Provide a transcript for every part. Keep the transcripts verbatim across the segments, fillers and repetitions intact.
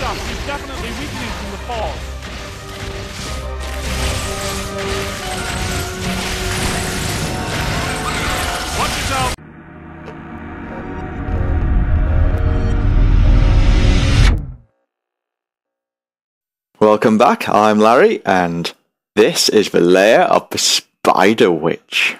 stuff. He's definitely weakening from the fall. Watch yourself. Welcome back, I'm Larry, and this is the Lair of the Spider Witch.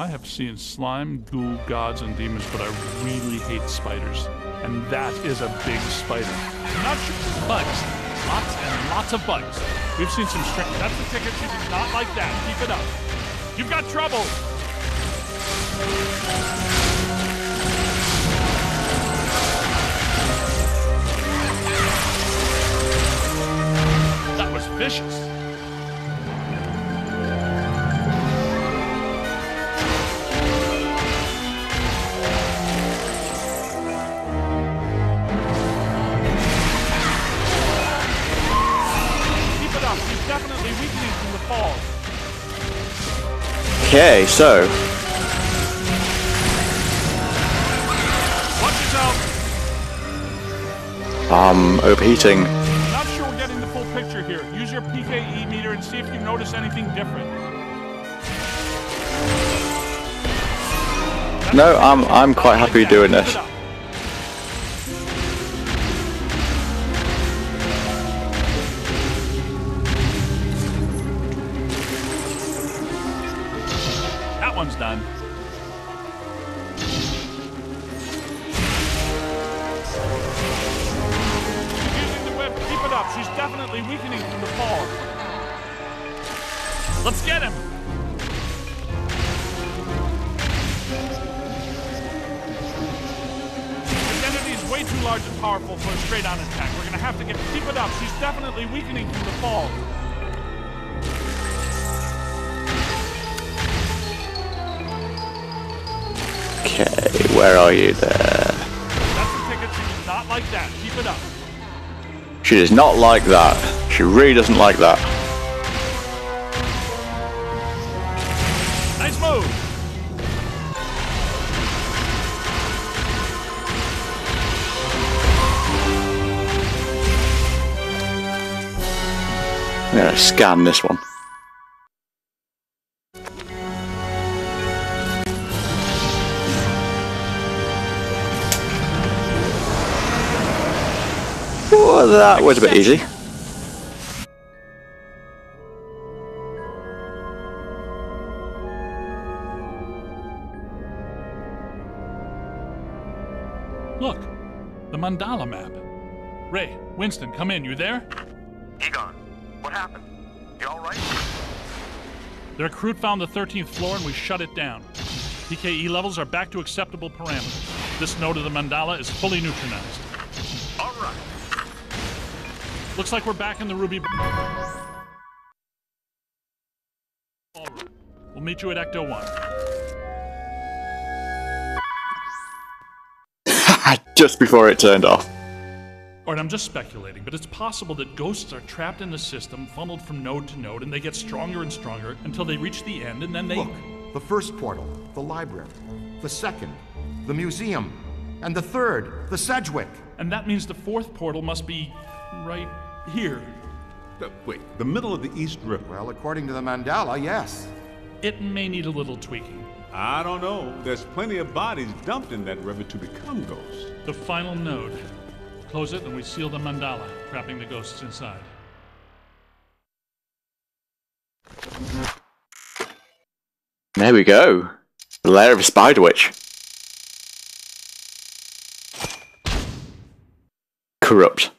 I have seen slime, ghoul, gods, and demons, but I really hate spiders. And that is a big spider. Not sure. Bugs. Lots and lots of bugs. We've seen some strange. That's the ticket. She did not like that. Keep it up. You've got trouble. That was vicious. Okay, so watch yourself. Um, overheating. Not sure we're getting the full picture here. Use your P K E meter and see if you notice anything different. That's no, I'm I'm quite happy like doing this. Done. She's using the whip. Keep it up. She's definitely weakening from the fall. Let's get him. His entity is way too large and powerful for a straight-on attack. We're gonna have to get. Keep it up. She's definitely weakening from the fall. Okay, where are you there? That's the ticket. She does not like that. Keep it up. She does not like that. She really doesn't like that. Nice move. I'm gonna scan this one. Well, that was a bit easy. Look, the mandala map. Ray, Winston, come in. You there? Egon, what happened? You all right? The recruit found the thirteenth floor and we shut it down. P K E levels are back to acceptable parameters. This node of the mandala is fully neutralized. All right. Looks like we're back in the ruby ballroom. We'll meet you at Ecto one. Just before it turned off. Alright, I'm just speculating, but it's possible that ghosts are trapped in the system, funneled from node to node, and they get stronger and stronger until they reach the end, and then they... Look, the first portal, the library. The second, the museum. And the third, the Sedgewick. And that means the fourth portal must be... right here. The, wait, the middle of the East River. Well, according to the mandala, yes. It may need a little tweaking. I don't know. There's plenty of bodies dumped in that river to become ghosts. The final node. Close it and we seal the mandala, trapping the ghosts inside. There we go. The Lair of the Spider Witch. Corrupt.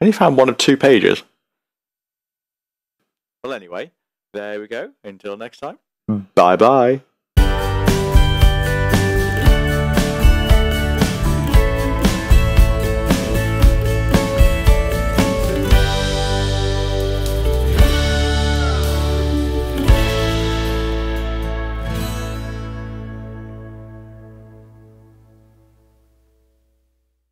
I only found one of two pages. Well, anyway, there we go. Until next time. Bye-bye.